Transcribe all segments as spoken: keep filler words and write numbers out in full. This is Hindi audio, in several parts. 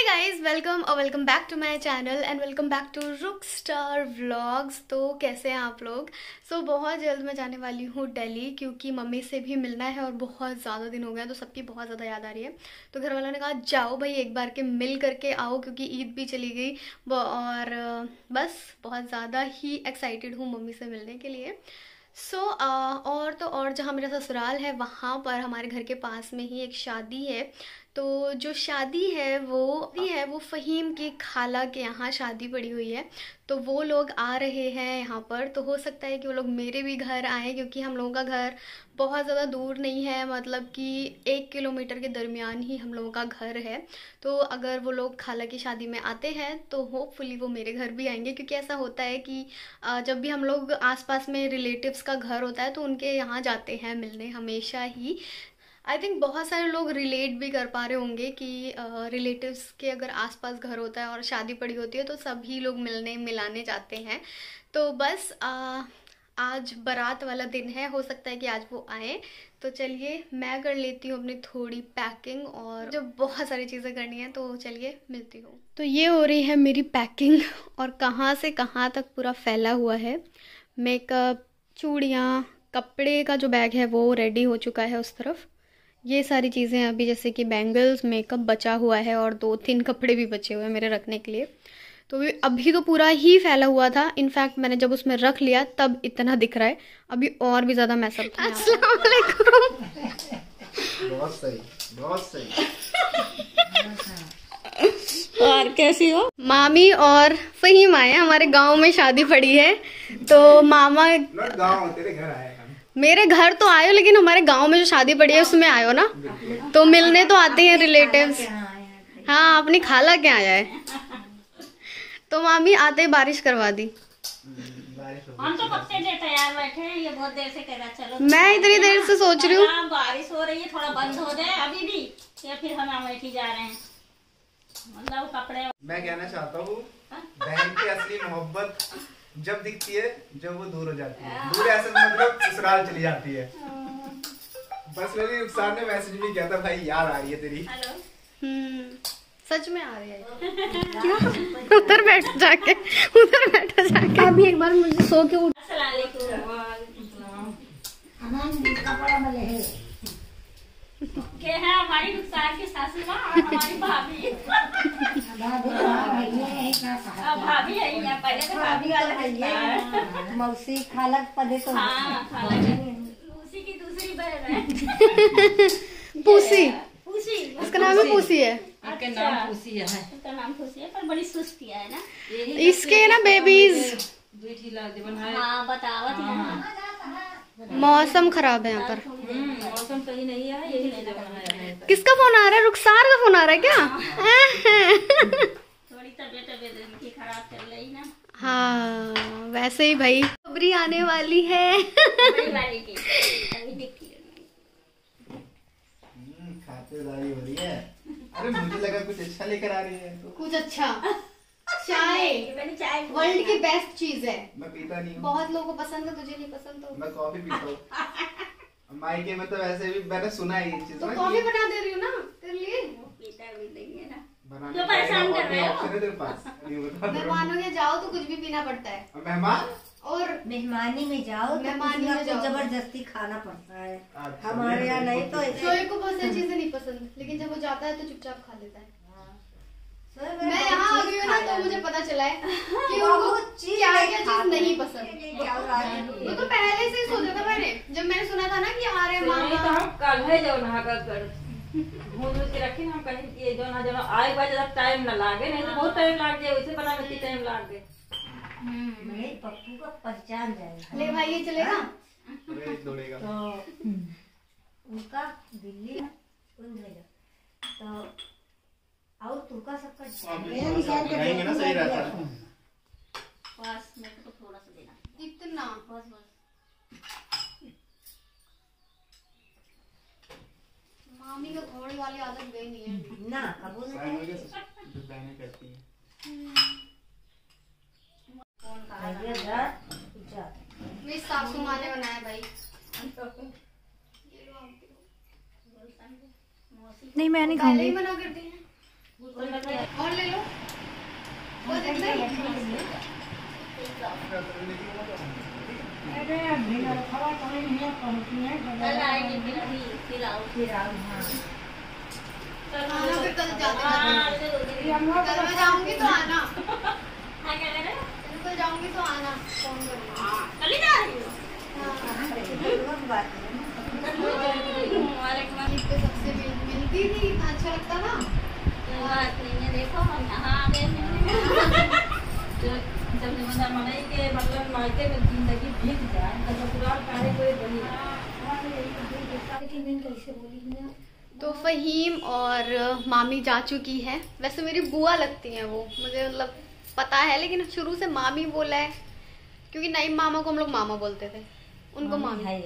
हे गाइज़, वेलकम और welcome back to my channel and welcome back to रुक स्टार व्लॉग्स। तो कैसे हैं आप लोग? सो so, बहुत जल्द मैं जाने वाली हूँ दिल्ली, क्योंकि मम्मी से भी मिलना है और बहुत ज़्यादा दिन हो गए हैं तो सबकी बहुत ज़्यादा याद आ रही है। तो घर वालों ने कहा जाओ भाई एक बार के मिल करके आओ, क्योंकि ईद भी चली गई और बस बहुत ज़्यादा ही एक्साइटेड हूँ मम्मी से मिलने के लिए। सो so, uh, और तो और जहाँ मेरा ससुराल है वहाँ पर हमारे घर के पास में ही एक शादी है। तो जो शादी है वो भी है वो फ़हीम की खाला के यहाँ शादी पड़ी हुई है, तो वो लोग आ रहे हैं यहाँ पर। तो हो सकता है कि वो लोग मेरे भी घर आएँ, क्योंकि हम लोगों का घर बहुत ज़्यादा दूर नहीं है, मतलब कि एक किलोमीटर के दरमियान ही हम लोगों का घर है। तो अगर वो लोग खाला की शादी में आते हैं तो होपफुली वो मेरे घर भी आएंगे, क्योंकि ऐसा होता है कि जब भी हम लोग आसपास में रिलेटिव्स का घर होता है तो उनके यहाँ जाते हैं मिलने हमेशा ही। आई थिंक बहुत सारे लोग रिलेट भी कर पा रहे होंगे कि रिलेटिव्स uh, के अगर आसपास घर होता है और शादी पड़ी होती है तो सभी लोग मिलने मिलाने जाते हैं। तो बस uh, आज बारात वाला दिन है, हो सकता है कि आज वो आए। तो चलिए मैं कर लेती हूँ अपनी थोड़ी पैकिंग और जो बहुत सारी चीज़ें करनी है, तो चलिए मिलती हूँ। तो ये हो रही है मेरी पैकिंग और कहाँ से कहाँ तक पूरा फैला हुआ है। मेकअप, चूड़ियाँ, कपड़े का जो बैग है वो रेडी हो चुका है उस तरफ। ये सारी चीज़ें अभी जैसे कि बैंगल्स, मेकअप बचा हुआ है और दो तीन कपड़े भी बचे हुए हैं मेरे रखने के लिए। तो अभी तो पूरा ही फैला हुआ था, इनफैक्ट मैंने जब उसमें रख लिया तब इतना दिख रहा है, अभी और भी ज़्यादा मैसअप था। अस्सलाम वालेकुम। बहुत सही, बहुत सही। और कैसी हो? मामी और फ़हीम आए, हमारे गाँव में शादी पड़ी है तो मामा तेरे घर आए। मेरे घर तो आयो, लेकिन हमारे गांव में जो शादी पड़ी है उसमें आयो ना, तो मिलने तो आते हैं रिलेटिव्स। हाँ, अपनी खाला के आया है। तो मामी आते ही बारिश करवा दी। हम तो पक्के लिए तैयार बैठे हैं, ये बहुत देर से कह रहा चलो। मैं इतनी देर से सोच रही हूँ बारिश हो रही है, थोड़ा बंद हो जाए अभी भी, या फिर हम बैठी जा रहे हैं। मतलब कपड़े, मैं कहना चाहता हूँ बहन की असली मोहब्बत जब दिखती है जब वो दूर हो जाती है। दूर ऐसे मतलब ससुराल चली जाती है। बस मैंने उकसार ने मैसेज भी किया था, भाई यार आ रही है तेरी। हम्म, सच में आ रही है। उधर बैठ जाके, उधर बैठा जाके। अभी एक बार मुझे सो के उठ। अस्सलाम वालेकुम। के है हमारी नुकसान की सासू माँ और हमारी भाभी। भाभी है ही है, पहले तो भाभी वाला है। मौसी खालक पदे तो मौसी की दूसरी बहन है। पूसी, पूसी, उसका नाम है पूसी है। आपका नाम पूसी है? उसका नाम पूसी है, पर बड़ी सुस्ती है ना इसके ना बेबीज। हाँ बतावा थी, मौसम खराब है यहाँ पर, मौसम सही नहीं है, यही नहीं है। किसका फोन आ रहा है? रुखसार का फोन आ रहा है क्या? थोड़ी तबीयत तबीयत इनकी खराब चल रही ना। हाँ वैसे ही भाई खबरी आने वाली है। वाली की अभी देखिए। हम्म, खातिरदारी हो रही है। अरे मुझे लगा कुछ अच्छा लेकर आ रही है तो। कुछ अच्छा, चाय वर्ल्ड की बेस्ट चीज है। मैं पीता नहीं हूँ, बहुत लोगों को पसंद है, तुझे नहीं पसंद तो। मैं कॉफी पीता हूँ मायके में, तो वैसे भी मैंने सुना है ये चीज़। तो कॉफी बना दे रही हूँ ना तेरे लिए। पीता भी देंगे ना, बनाने परेशान कर रहे हो तेरे पास। मेहमानों के जाओ तो कुछ भी पीना पड़ता है। मेहमान और मेहमानी में जाओ, मेहमानी में जाओ जबरदस्ती खाना पड़ता है। हमारे यहाँ नहीं तो शोएब को बहुत सारी चीजें नहीं पसंद, लेकिन जब वो जाता है तो चुपचाप खा लेता है। मैं यहाँ आ गई हूँ ना तो मुझे पता चला है कि उनको क्या क्या चीज नहीं पसंद। वो तो पहले से ही सोचा था मैंने, जब मैंने सुना था ना कि आ रहे मामा कल है जो नहा कर घूम के रखे ना, कहीं ये जो ना जो आए बार ज्यादा टाइम न लागे, नहीं तो बहुत टाइम लाग गया वैसे बनाने की टाइम लाग गए। मेरे पप्पू का पहचान जाएगा। ले भाई ये चलेगा तो उनका दिल्ली तो और तुरका सबका ना सही रहता है। पास में तो थोड़ा सा देना, इतना बस बस। मामी को घोड़े वाली आदत गई नहीं है ना, अब वो डिजाइनिंग करती है। कौन कहा ये जा मेरी सासू माँ ने बनाया भाई। ये लो आप, नहीं मैं नहीं खाऊंगी। बना कर दी है। जाऊंगी तो आना, कल जाऊंगी तो आना, फोन करूंगा। सबसे मिलती थी, इतना अच्छा लगता ना। बात नहीं है, देखो हम यहाँ आ गए। जब मनाई के मतलब मायके में जिंदगी बीत जाए तो पुरान कार्य कोई बनी। कैसे बोली ना तो फ़हीम और मामी जा चुकी है। वैसे मेरी बुआ लगती हैं वो, मुझे मतलब पता है, लेकिन शुरू से मामी बोला है क्योंकि नईम मामा को हम लोग मामा बोलते थे, उनको मामी, मामी।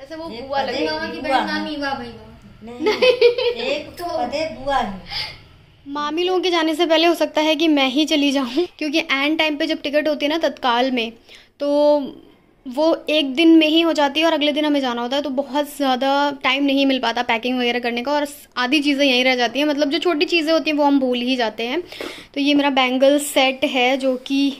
वैसे वो बुआ लग रही। मामी लोगों के जाने से पहले हो सकता है कि मैं ही चली जाऊं, क्योंकि एंड टाइम पे जब टिकट होती है ना तत्काल में, तो वो एक दिन में ही हो जाती है और अगले दिन हमें जाना होता है, तो बहुत ज़्यादा टाइम नहीं मिल पाता पैकिंग वगैरह करने का, और आधी चीज़ें यहीं रह जाती हैं। मतलब जो छोटी चीज़ें होती हैं वो हम भूल ही जाते हैं। तो ये मेरा बैंगल सेट है जो कि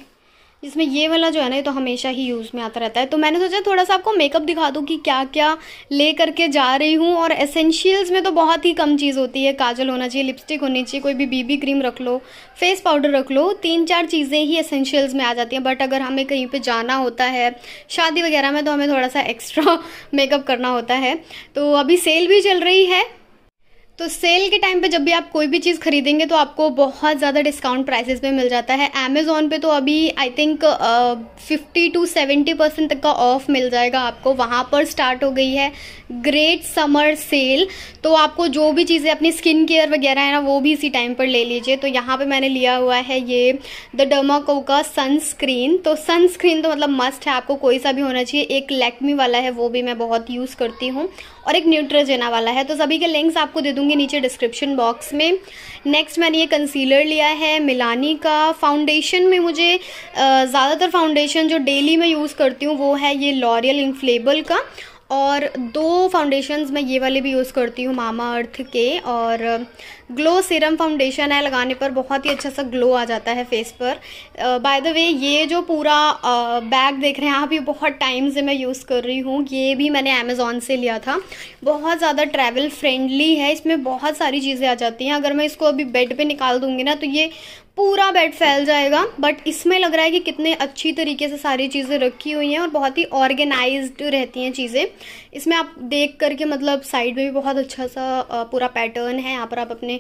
जिसमें ये वाला जो है ना, ये तो हमेशा ही यूज़ में आता रहता है। तो मैंने सोचा थोड़ा सा आपको मेकअप दिखा दूँ कि क्या क्या ले करके जा रही हूँ। और एसेंशियल्स में तो बहुत ही कम चीज़ होती है। काजल होना चाहिए, लिपस्टिक होनी चाहिए, कोई भी बीबी क्रीम रख लो, फेस पाउडर रख लो, तीन चार चीज़ें ही एसेंशियल्स में आ जाती हैं। बट अगर हमें कहीं पर जाना होता है, शादी वगैरह में, तो हमें थोड़ा सा एक्स्ट्रा मेकअप करना होता है। तो अभी सेल भी चल रही है, तो सेल के टाइम पे जब भी आप कोई भी चीज़ खरीदेंगे तो आपको बहुत ज़्यादा डिस्काउंट प्राइसेस में मिल जाता है। अमेज़ॉन पे तो अभी I think fifty to seventy percent तक का ऑफ मिल जाएगा आपको। वहाँ पर स्टार्ट हो गई है ग्रेट समर सेल, तो आपको जो भी चीज़ें अपनी स्किन केयर वगैरह है ना, वो भी इसी टाइम पर ले लीजिए। तो यहाँ पे मैंने लिया हुआ है ये द डर्मा को का सनस्क्रीन। तो सनस्क्रीन तो मतलब मस्ट है, आपको कोई सा भी होना चाहिए। एक लैक्मी वाला है, वो भी मैं बहुत यूज़ करती हूँ, और एक न्यूट्रोजेना वाला है। तो सभी के लिंक्स आपको दे दूँगी नीचे डिस्क्रिप्शन बॉक्स में। नेक्स्ट मैंने ये कंसीलर लिया है मिलानी का। फाउंडेशन में मुझे ज़्यादातर फाउंडेशन जो डेली मैं यूज़ करती हूँ वो है ये लॉरियल इन्फ्लेबल का, और दो फाउंडेशंस मैं ये वाले भी यूज़ करती हूँ मामा अर्थ के। और ग्लो सीरम फाउंडेशन है, लगाने पर बहुत ही अच्छा सा ग्लो आ जाता है फेस पर। बाय द वे ये जो पूरा uh, बैग देख रहे हैं आप, ये बहुत टाइम से मैं यूज़ कर रही हूँ। ये भी मैंने अमेज़ॉन से लिया था। बहुत ज़्यादा ट्रैवल फ्रेंडली है, इसमें बहुत सारी चीज़ें आ जाती हैं। अगर मैं इसको अभी बेड पर निकाल दूँगी ना तो ये पूरा बेड फैल जाएगा, बट इसमें लग रहा है कि कितने अच्छी तरीके से सारी चीज़ें रखी हुई हैं और बहुत ही ऑर्गेनाइज्ड रहती हैं चीज़ें। इसमें आप देख करके मतलब साइड में भी बहुत अच्छा सा पूरा पैटर्न है। यहाँ पर आप अपने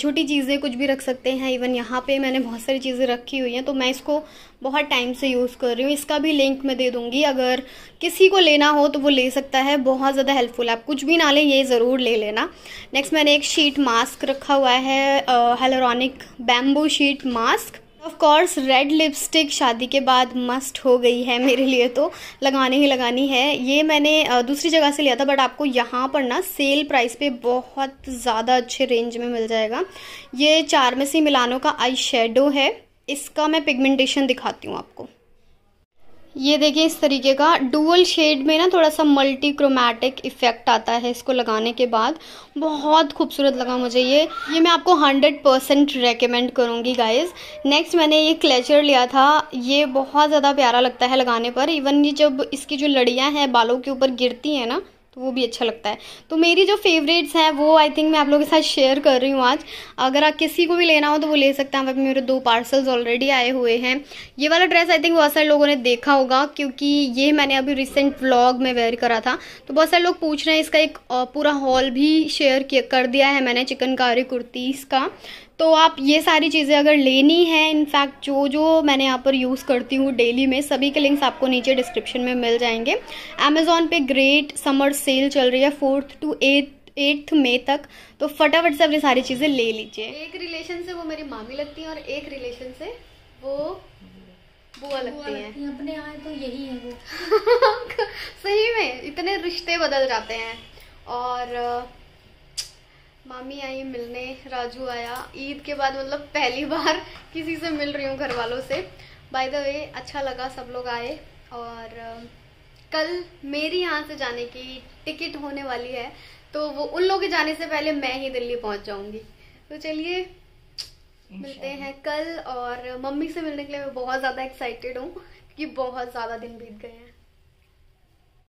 छोटी चीज़ें कुछ भी रख सकते हैं। इवन यहाँ पे मैंने बहुत सारी चीज़ें रखी हुई हैं, तो मैं इसको बहुत टाइम से यूज़ कर रही हूँ। इसका भी लिंक मैं दे दूँगी, अगर किसी को लेना हो तो वो ले सकता है। बहुत ज़्यादा हेल्पफुल है, आप कुछ भी ना लें, ये ज़रूर ले लेना। नेक्स्ट मैंने एक शीट मास्क रखा हुआ है, hyaluronic bamboo sheet mask. Of course red lipstick शादी के बाद मस्ट हो गई है मेरे लिए, तो लगानी ही लगानी है। ये मैंने दूसरी जगह से लिया था, बट आपको यहाँ पर ना सेल प्राइस पे बहुत ज़्यादा अच्छे रेंज में मिल जाएगा। ये चार में से मिलानो का आई शेडो है, इसका मैं पिगमेंटेशन दिखाती हूँ आपको। ये देखिए इस तरीके का डुअल शेड में ना थोड़ा सा मल्टी क्रोमैटिक इफ़ेक्ट आता है इसको लगाने के बाद। बहुत खूबसूरत लगा मुझे ये ये मैं आपको हंड्रेड परसेंट रेकमेंड करूँगी गाइज़। नेक्स्ट मैंने ये क्लेचर लिया था, ये बहुत ज़्यादा प्यारा लगता है लगाने पर। इवन ये जब इसकी जो लड़ियाँ हैं बालों के ऊपर गिरती हैं ना, तो वो भी अच्छा लगता है। तो मेरी जो फेवरेट्स हैं वो आई थिंक मैं आप लोगों के साथ शेयर कर रही हूँ आज। अगर आप किसी को भी लेना हो तो वो ले सकते हैं। वहाँ पे मेरे दो पार्सल्स ऑलरेडी आए हुए हैं। ये वाला ड्रेस आई थिंक बहुत सारे लोगों ने देखा होगा, क्योंकि ये मैंने अभी रिसेंट व्लॉग में वेयर करा था, तो बहुत सारे लोग पूछ रहे हैं। इसका एक पूरा हॉल भी शेयर कर दिया है मैंने चिकनकारी कुर्तीज़ का। तो आप ये सारी चीज़ें अगर लेनी है, इनफैक्ट जो जो मैंने यहाँ पर यूज़ करती हूँ डेली में, सभी के लिंक्स आपको नीचे डिस्क्रिप्शन में मिल जाएंगे। अमेज़ॉन पे ग्रेट समर सेल चल रही है फोर्थ टू एट एट्थ मई तक, तो फटाफट से अपनी सारी चीज़ें ले लीजिए। एक रिलेशन से वो मेरी मामी लगती हैं और एक रिलेशन से वो बुआ लगती हैं। अपने यहाँ तो यही है वो। सही में इतने रिश्ते बदल जाते हैं। और मामी आई मिलने, राजू आया ईद के बाद, मतलब पहली बार किसी से मिल रही हूँ घर वालों से। बाय द वे अच्छा लगा सब लोग आए। और कल मेरी यहाँ से जाने की टिकट होने वाली है, तो वो उन लोगों के जाने से पहले मैं ही दिल्ली पहुँच जाऊँगी। तो चलिए मिलते हैं कल, और मम्मी से मिलने के लिए मैं बहुत ज़्यादा एक्साइटेड हूँ क्योंकि बहुत ज़्यादा दिन बीत गए हैं।